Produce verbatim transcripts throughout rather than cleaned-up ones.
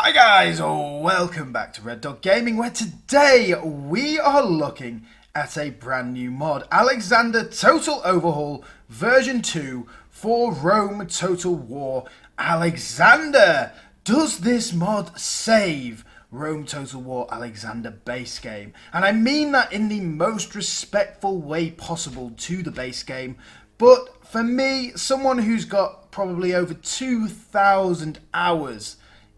Hi guys, welcome back to Red Zed Gaming, where today we are looking at a brand new mod, Alexander Total Overhaul version two for Rome Total War Alexander. Does this mod save Rome Total War Alexander base game? And I mean that in the most respectful way possible to the base game, but for me, someone who's got probably over two thousand hours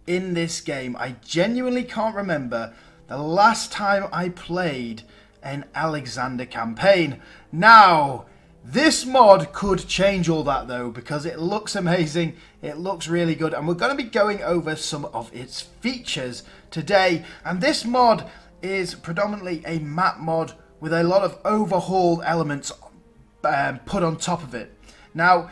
in this game, I genuinely can't remember the last time I played an Alexander campaign. Now, this mod could change all that though, because it looks amazing, it looks really good, and we're going to be going over some of its features today. And this mod is predominantly a map mod with a lot of overhaul elements um, put on top of it. Now,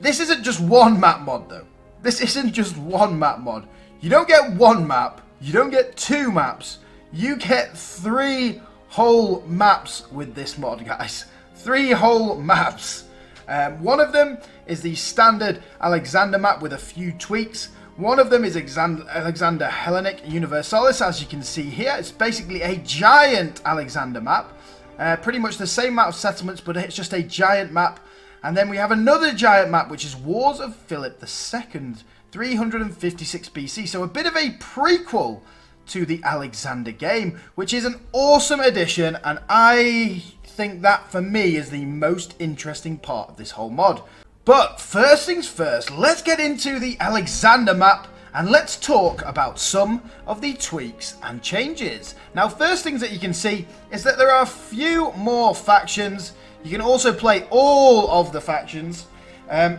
this isn't just one map mod though. This isn't just one map mod. You don't get one map, you don't get two maps, you get three whole maps with this mod, guys. Three whole maps. Um, one of them is the standard Alexander map with a few tweaks. One of them is Alexander Hellenic Universalis, as you can see here. It's basically a giant Alexander map. Uh, pretty much the same amount of settlements, but it's just a giant map. And then we have another giant map, which is Wars of Philip the Second. three fifty-six B C, so a bit of a prequel to the Alexander game, which is an awesome addition, and I think that for me is the most interesting part of this whole mod. But first things first, let's get into the Alexander map and let's talk about some of the tweaks and changes. Now, first things that you can see is that there are a few more factions. You can also play all of the factions. Um,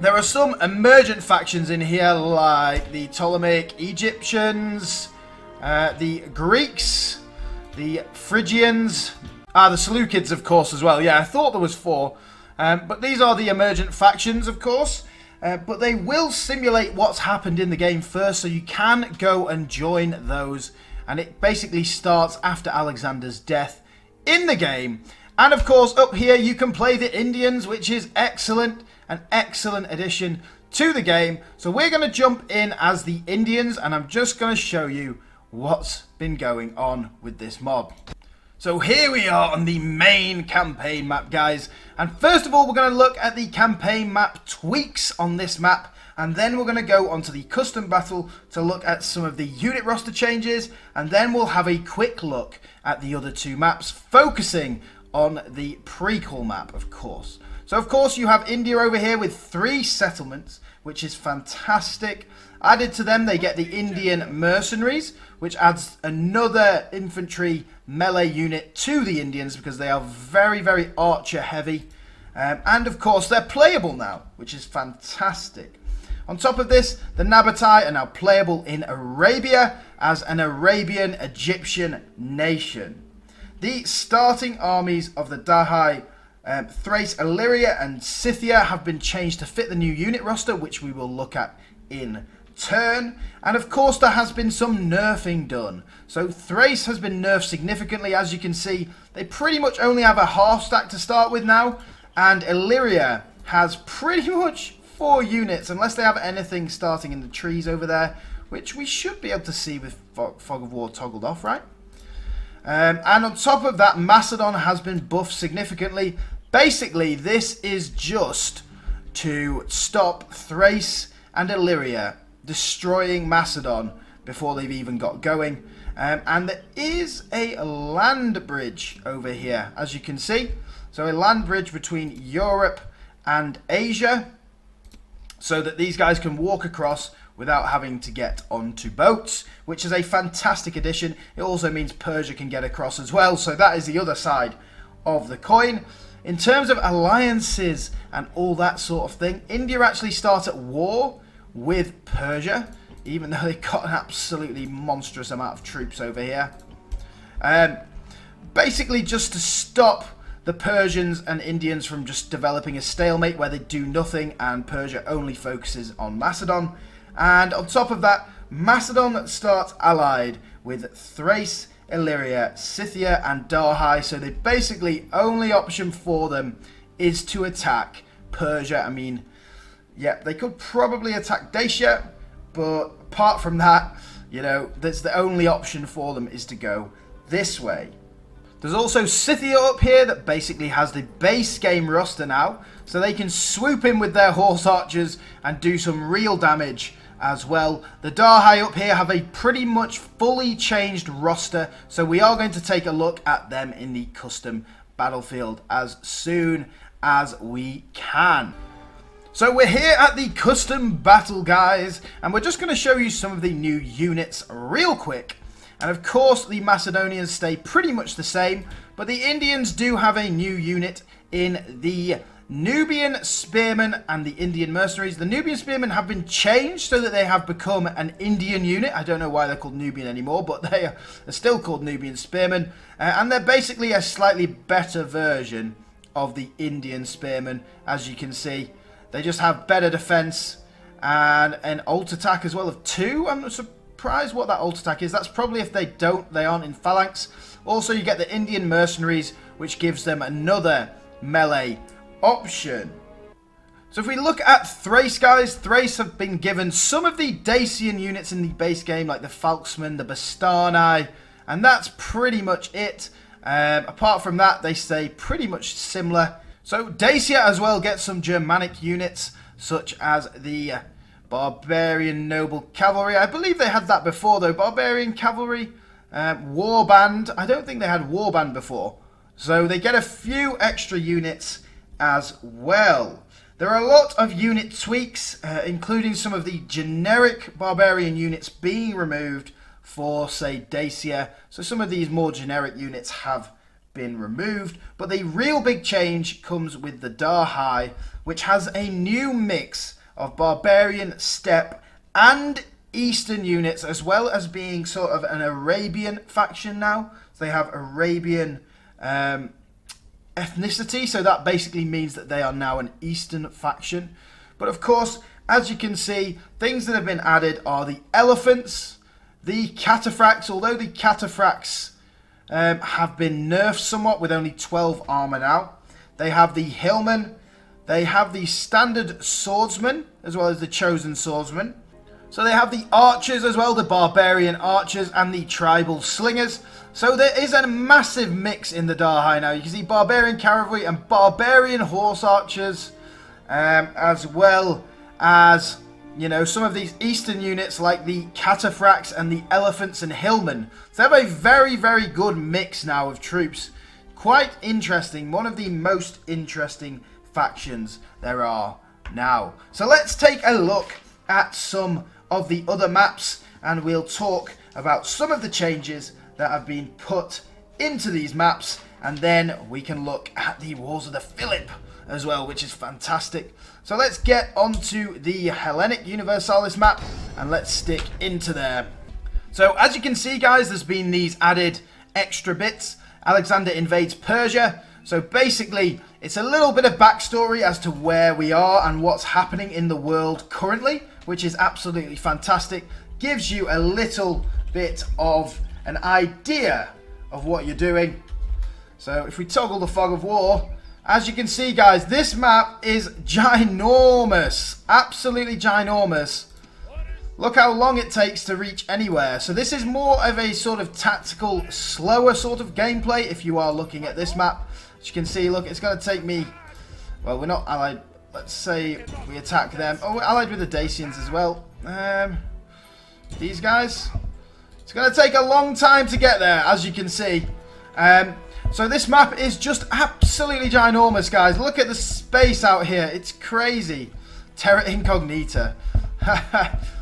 There are some emergent factions in here, like the Ptolemaic Egyptians, uh, the Greeks, the Phrygians, ah, the Seleucids, of course, as well. Yeah, I thought there was four, um, but these are the emergent factions, of course. Uh, but they will simulate what's happened in the game first, so you can go and join those. And it basically starts after Alexander's death in the game. And, of course, up here you can play the Indians, which is excellent. An excellent addition to the game. So we're going to jump in as the Indians, and I'm just going to show you what's been going on with this mod. So here we are on the main campaign map, guys, and first of all we're going to look at the campaign map tweaks on this map, and then we're going to go onto the custom battle to look at some of the unit roster changes, and then we'll have a quick look at the other two maps, focusing on the prequel map, of course. So, of course, you have India over here with three settlements, which is fantastic. Added to them, they get the Indian Mercenaries, which adds another infantry melee unit to the Indians because they are very, very archer heavy. Um, and, of course, they're playable now, which is fantastic. On top of this, the Nabatae are now playable in Arabia as an Arabian Egyptian nation. The starting armies of the Dahai, Um, Thrace, Illyria and Scythia have been changed to fit the new unit roster, which we will look at in turn. And of course there has been some nerfing done. So Thrace has been nerfed significantly, as you can see. They pretty much only have a half stack to start with now. And Illyria has pretty much four units, unless they have anything starting in the trees over there, which we should be able to see with Fog, Fog of War toggled off, right? Um, and on top of that, Macedon has been buffed significantly. Basically, this is just to stop Thrace and Illyria destroying Macedon before they've even got going. Um, and there is a land bridge over here, as you can see. So a land bridge between Europe and Asia, so that these guys can walk across without having to get onto boats, which is a fantastic addition. It also means Persia can get across as well, so that is the other side of the coin. In terms of alliances and all that sort of thing, India actually start at war with Persia, even though they've got an absolutely monstrous amount of troops over here. Um, basically just to stop the Persians and Indians from just developing a stalemate where they do nothing and Persia only focuses on Macedon. And on top of that, Macedon starts allied with Thrace, Illyria, Scythia and Dahai, so the basically only option for them is to attack Persia. I mean, yeah, they could probably attack Dacia But apart from that, you know, that's the only option for them is to go this way. There's also Scythia up here that basically has the base game roster now, so they can swoop in with their horse archers and do some real damage as well. The Dahai up here have a pretty much fully changed roster, so we are going to take a look at them in the custom battlefield as soon as we can. So we're here at the custom battle, guys, and we're just going to show you some of the new units real quick. And of course the Macedonians stay pretty much the same, but the Indians do have a new unit in the Nubian Spearmen and the Indian Mercenaries. The Nubian Spearmen have been changed so that they have become an Indian unit. I don't know why they're called Nubian anymore, but they are still called Nubian Spearmen. Uh, and they're basically a slightly better version of the Indian Spearmen, as you can see. They just have better defense and an ult attack as well of two. I'm surprised what that ult attack is. That's probably if they don't, they aren't in phalanx. Also, you get the Indian Mercenaries, which gives them another melee option. So if we look at Thrace, guys, Thrace have been given some of the Dacian units in the base game, like the Falxmen, the Bastarnae, and that's pretty much it. Um, apart from that, they stay pretty much similar. So Dacia as well gets some Germanic units, such as the uh, Barbarian Noble Cavalry. I believe they had that before, though. Barbarian Cavalry, uh, Warband. I don't think they had Warband before. So they get a few extra units as well. There are a lot of unit tweaks, uh, including some of the generic barbarian units being removed for, say, Dacia. So some of these more generic units have been removed, but the real big change comes with the Dahai, which has a new mix of barbarian, steppe and eastern units, as well as being sort of an Arabian faction now. So they have Arabian um, ethnicity, so that basically means that they are now an Eastern faction. But of course, as you can see, things that have been added are the elephants, the cataphracts, although the cataphracts um, have been nerfed somewhat with only twelve armor now. They have the hillmen, they have the standard swordsman, as well as the chosen swordsman. So they have the archers as well, the barbarian archers and the tribal slingers. So there is a massive mix in the Dahai now. You can see barbarian cavalry and barbarian horse archers, um, as well as, you know, some of these eastern units like the cataphracts and the elephants and hillmen. So they have a very, very good mix now of troops. Quite interesting. One of the most interesting factions there are now. So let's take a look at some of the other maps, and we'll talk about some of the changes that have been put into these maps, and then we can look at the Wars of the Philip as well, which is fantastic. So let's get onto the Hellenic Universalis map and let's stick into there. So as you can see, guys, there's been these added extra bits. Alexander invades Persia. So basically it's a little bit of backstory as to where we are and what's happening in the world currently, which is absolutely fantastic. Gives you a little bit of an idea of what you're doing. So if we toggle the fog of war, as you can see, guys, this map is ginormous, absolutely ginormous. Look how long it takes to reach anywhere. So this is more of a sort of tactical, slower sort of gameplay if you are looking at this map. As you can see, look, it's going to take me, well, we're not allied, let's say we attack them. Oh, we're allied with the Dacians as well. Um, these guys. It's going to take a long time to get there, as you can see. Um, so this map is just absolutely ginormous, guys. Look at the space out here. It's crazy. Terra Incognita.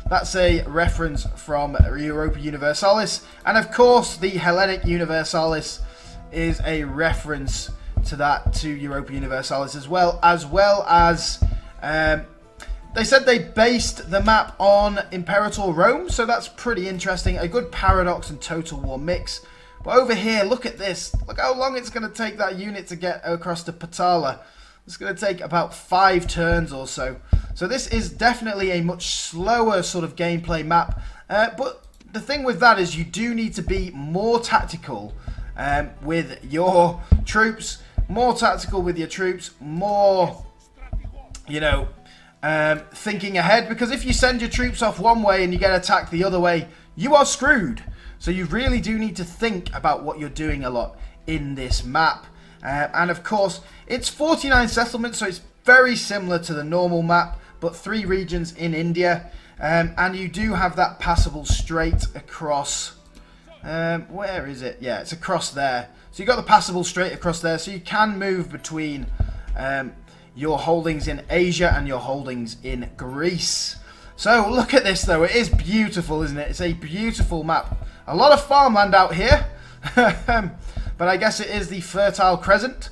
That's a reference from Europa Universalis. And of course, the Hellenic Universalis is a reference to that, to Europa Universalis as well. As well as... Um, They said they based the map on Imperator Rome, so that's pretty interesting. A good paradox and total war mix. But over here, look at this. Look how long it's going to take that unit to get across to Patala. It's going to take about five turns or so. So this is definitely a much slower sort of gameplay map. Uh, but the thing with that is you do need to be more tactical um, with your troops. More tactical with your troops. More, you know... um, thinking ahead, because if you send your troops off one way and you get attacked the other way, you are screwed. So you really do need to think about what you're doing a lot in this map. Uh, and of course, it's forty-nine settlements, so it's very similar to the normal map, but three regions in India. Um, and you do have that passable straight across. Um, where is it? Yeah, it's across there. So you've got the passable straight across there. So you can move between um, your holdings in Asia and your holdings in Greece. So look at this, though. It is beautiful, isn't it? It's a beautiful map. A lot of farmland out here. But I guess it is the Fertile Crescent.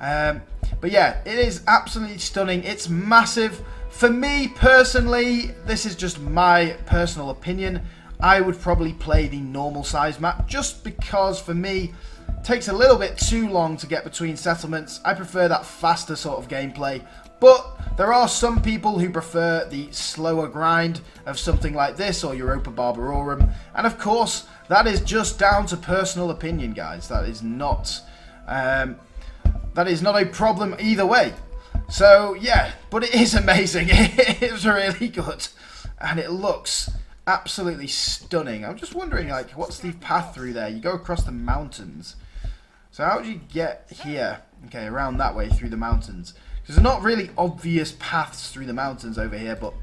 Um, but yeah, it is absolutely stunning. It's massive. For me personally, this is just my personal opinion, I would probably play the normal size map just because for me it takes a little bit too long to get between settlements. I prefer that faster sort of gameplay, but there are some people who prefer the slower grind of something like this or Europa Barbarorum, and of course that is just down to personal opinion, guys. That is not um, that is not a problem either way. So yeah, but it is amazing. It was really good and it looks absolutely stunning. I'm just wondering, like, what's the path through there? You go across the mountains. So how would you get here? Okay, around that way through the mountains. Because there's not really obvious paths through the mountains over here, but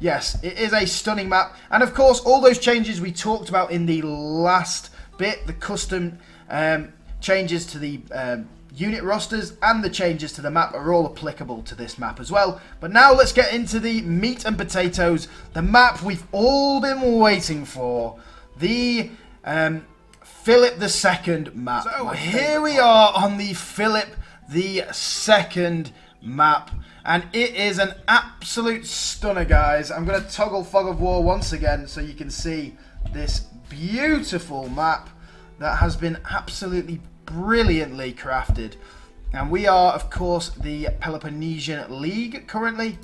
yes, it is a stunning map. And of course, all those changes we talked about in the last bit, the custom um, changes to the um, unit rosters and the changes to the map are all applicable to this map as well. But now let's get into the meat and potatoes, the map we've all been waiting for, the um, Philip the Second map. So here we are on the Philip the Second map, and it is an absolute stunner, guys. I'm going to toggle Fog of War once again so you can see this beautiful map that has been absolutely brilliantly crafted. And we are, of course, the Peloponnesian League currently.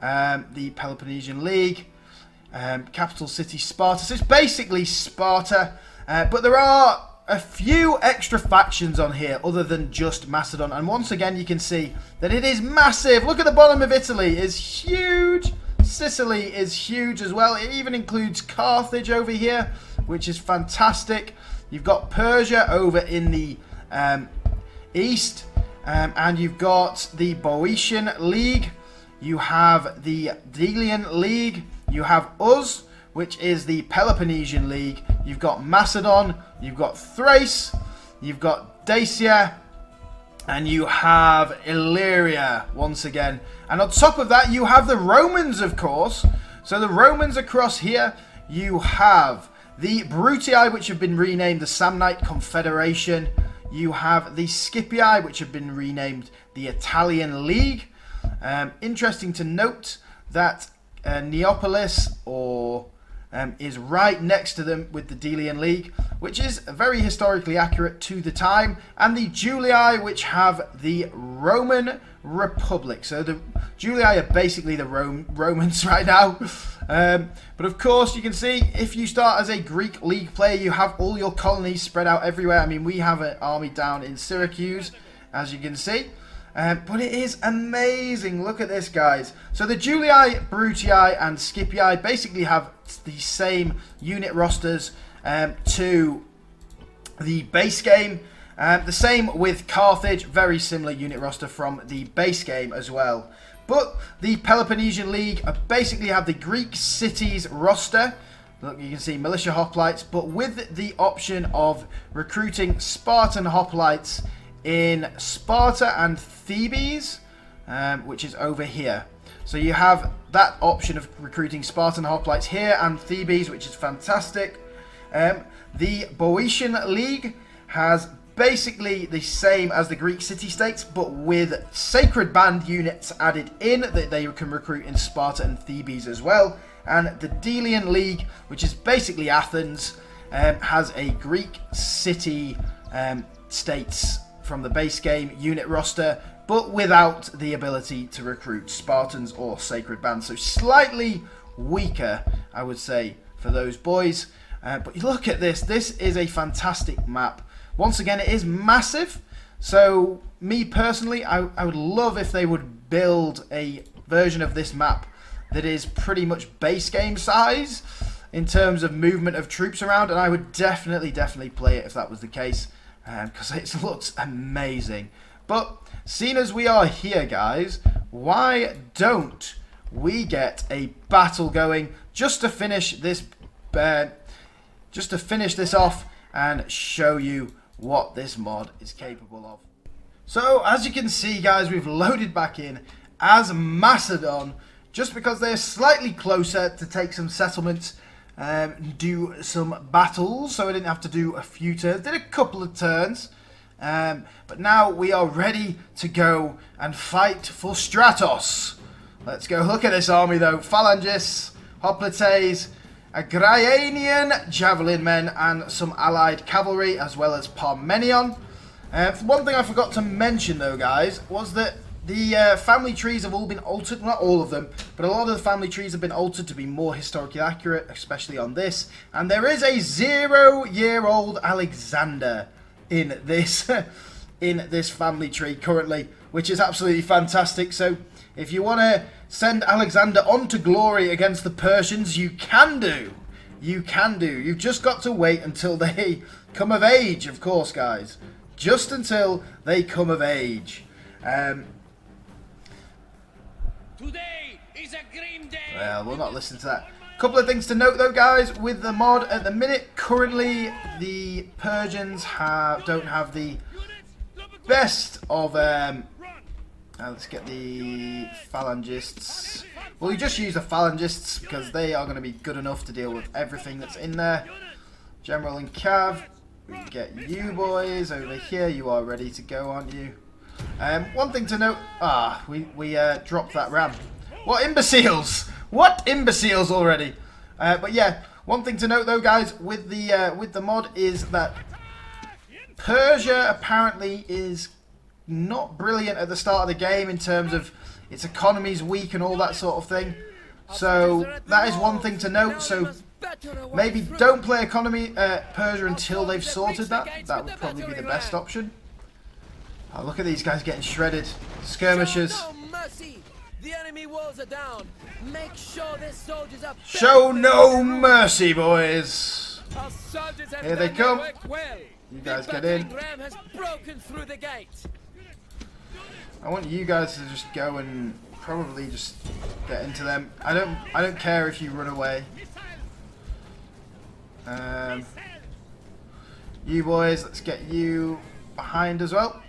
Um, the Peloponnesian League, um, capital city Sparta. So it's basically Sparta, uh, but there are a few extra factions on here other than just Macedon. And once again, you can see that it is massive. Look at the bottom of Italy, is huge. Sicily is huge as well. It even includes Carthage over here, which is fantastic. You've got Persia over in the um, east, um, and you've got the Boeotian League. You have the Delian League. You have us, which is the Peloponnesian League. You've got Macedon. You've got Thrace. You've got Dacia. And you have Illyria once again. And on top of that, you have the Romans, of course. So the Romans across here, you have the Brutii, which have been renamed the Samnite Confederation. You have the Scipii, which have been renamed the Italian League. Um, interesting to note that uh, Neapolis or um, is right next to them with the Delian League, which is very historically accurate to the time. And the Julii, which have the Roman Republic. So the Julii are basically the Rome, Romans right now. Um, but of course, you can see if you start as a Greek league player, you have all your colonies spread out everywhere. I mean, we have an army down in Syracuse, as you can see. Um, but it is amazing. Look at this, guys. So the Julii, Brutii, and Scipii basically have the same unit rosters um, to the base game. Um, the same with Carthage, very similar unit roster from the base game as well. But the Peloponnesian League basically have the Greek cities roster. Look, you can see militia hoplites, but with the option of recruiting Spartan hoplites in Sparta and Thebes, um, which is over here. So you have that option of recruiting Spartan hoplites here and Thebes, which is fantastic. Um, the Boeotian League has basically the same as the Greek city-states, but with sacred band units added in that they can recruit in Sparta and Thebes as well. And the Delian League, which is basically Athens, um, has a Greek city um, states from the base game unit roster, but without the ability to recruit Spartans or sacred bands. So slightly weaker, I would say, for those boys. Uh, but look at this. This is a fantastic map. Once again, it is massive. So me personally, I, I would love if they would build a version of this map that is pretty much base game size in terms of movement of troops around, and I would definitely, definitely play it if that was the case, because um, it looks amazing. But seeing as we are here, guys, why don't we get a battle going just to finish this, uh, just to finish this off and show you what this mod is capable of. So as you can see, guys, we've loaded back in as Macedon, just because they're slightly closer to take some settlements, um, do some battles, so I didn't have to do a few turns, did a couple of turns, um, but now we are ready to go and fight for Stratos. Let's go look at this army though. Phalanges, hoplites, Agrianian javelin men and some allied cavalry, as well as Parmenion. Uh, one thing I forgot to mention though, guys, was that the uh, family trees have all been altered. Not all of them, but a lot of the family trees have been altered to be more historically accurate, especially on this. And there is a zero-year-old Alexander in this in this family tree currently, which is absolutely fantastic. So if you want to send Alexander on to glory against the Persians, you can do. You can do. You've just got to wait until they come of age, of course, guys. Just until they come of age. Um, Today is a grim day. Well, we'll not listen to that. A couple of things to note, though, guys. With the mod at the minute, currently the Persians have don't have the best of... Um, Uh, let's get the phalangists. Well, you just use the phalangists because they are going to be good enough to deal with everything that's in there. General and Cav, we can get you boys over here. You are ready to go, aren't you? Um, one thing to note, ah, we, we uh, dropped that ram. What imbeciles! What imbeciles already! Uh, but yeah, one thing to note though, guys, with the uh, with the mod is that Persia apparently is not brilliant at the start of the game in terms of its economy's weak and all that sort of thing. So that is one thing to note. So maybe don't play economy uh, Persia until they've sorted that. That would probably be the best option. Oh, look at these guys getting shredded. Skirmishers. Show no mercy, boys. Here they come. You guys get in. I want you guys to just go and probably just get into them. I don't I don't care if you run away. Um, you boys, let's get you behind as well.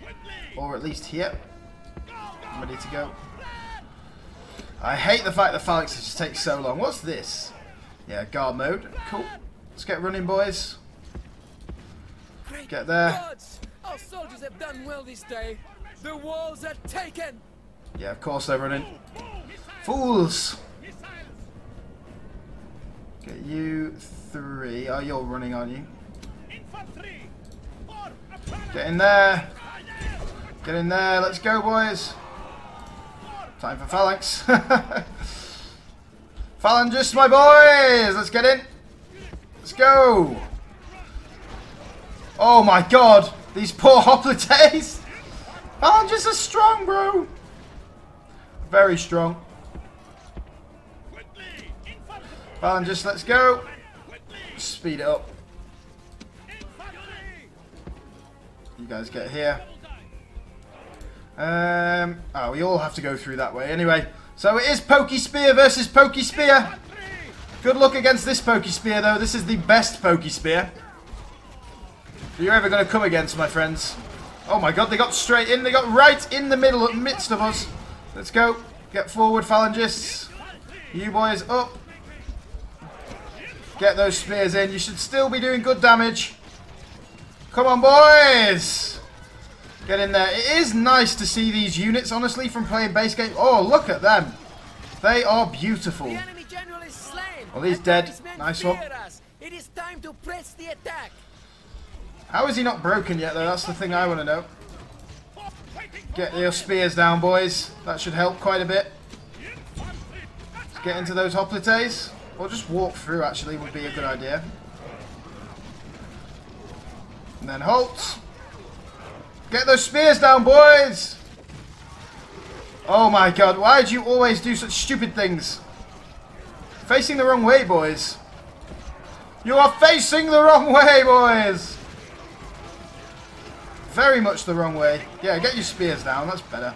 Or at least here. I'm ready to go. I hate the fact that Falx just takes so long. What's this? Yeah, guard mode. Cool. Let's get running, boys. Get there. Our soldiers have done well this day. The walls are taken. Yeah, of course they're running. Fools. Get you three. Oh, you're running, aren't you? Get in there. Get in there. Let's go, boys. Time for phalanx. Phalangists, my boys. Let's get in. Let's go. Oh my god. These poor hoplites. Phalanges are strong, bro. Very strong. Phalanges, let's go. Speed it up. You guys get here. Um, oh, we all have to go through that way anyway. So it is Pokey Spear versus Pokey Spear. Good luck against this Pokey Spear, though. This is the best Pokey Spear you're ever going to come against, my friends. Oh my god, they got straight in. They got right in the middle, midst of us. Let's go. Get forward, phalangists. You boys up. Get those spears in. You should still be doing good damage. Come on, boys. Get in there. It is nice to see these units, honestly, from playing base game. Oh, look at them. They are beautiful. Well, he's dead. Nice one. It is time to press the attack. How is he not broken yet, though? That's the thing I want to know. Get your spears down, boys. That should help quite a bit. Let's get into those hoplites. Or just walk through, actually, would be a good idea. And then halt. Get those spears down, boys. Oh my god, why do you always do such stupid things? Facing the wrong way, boys. You are facing the wrong way, boys! Very much the wrong way. Yeah, get your spears down, that's better.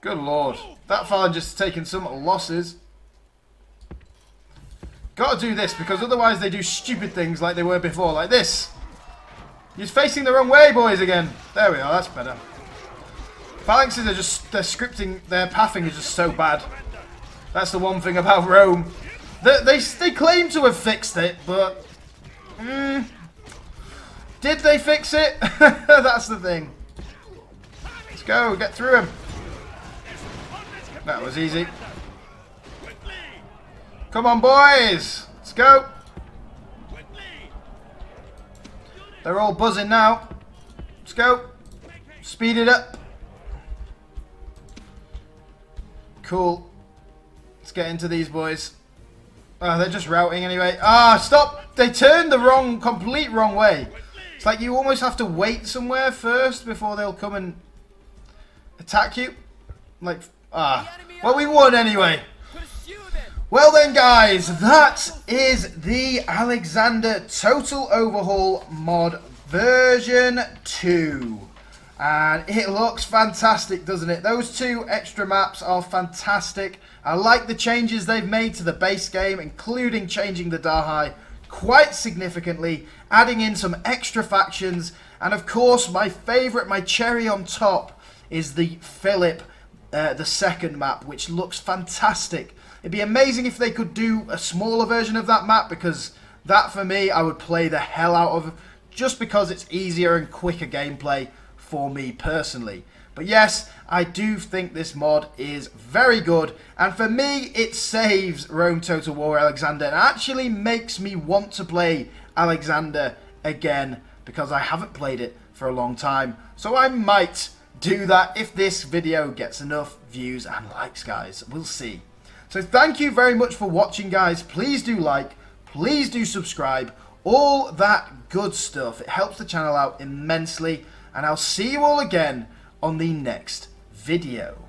Good lord. That fella just taking some losses. Gotta do this, because otherwise they do stupid things like they were before, like this. He's facing the wrong way, boys, again. There we are, that's better. Phalanxes are just, their scripting, their pathing is just so bad. That's the one thing about Rome. They, they, they claim to have fixed it, but... Mm, did they fix it? That's the thing. Let's go, get through him. That was easy. Come on, boys. Let's go. They're all buzzing now. Let's go. Speed it up. Cool. Let's get into these boys. Oh, they're just routing anyway. Ah, stop. They turned the wrong, complete wrong way. It's like you almost have to wait somewhere first before they'll come and attack you. Like, ah. Well, we won anyway. Well then guys, that is the Alexander Total Overhaul mod version two. And it looks fantastic, doesn't it? Those two extra maps are fantastic. I like the changes they've made to the base game, including changing the Dahai quite significantly, adding in some extra factions. And of course, my favourite, my cherry on top, is the Philip uh, the Second map, which looks fantastic. It'd be amazing if they could do a smaller version of that map, because that, for me, I would play the hell out of, just because it's easier and quicker gameplay for me personally. But yes, I do think this mod is very good, and for me, it saves Rome Total War Alexander and actually makes me want to play Alexander again, because I haven't played it for a long time. So I might do that if this video gets enough views and likes, guys. We'll see. So thank you very much for watching, guys. Please do like, please do subscribe, all that good stuff. It helps the channel out immensely, and I'll see you all again on the next video.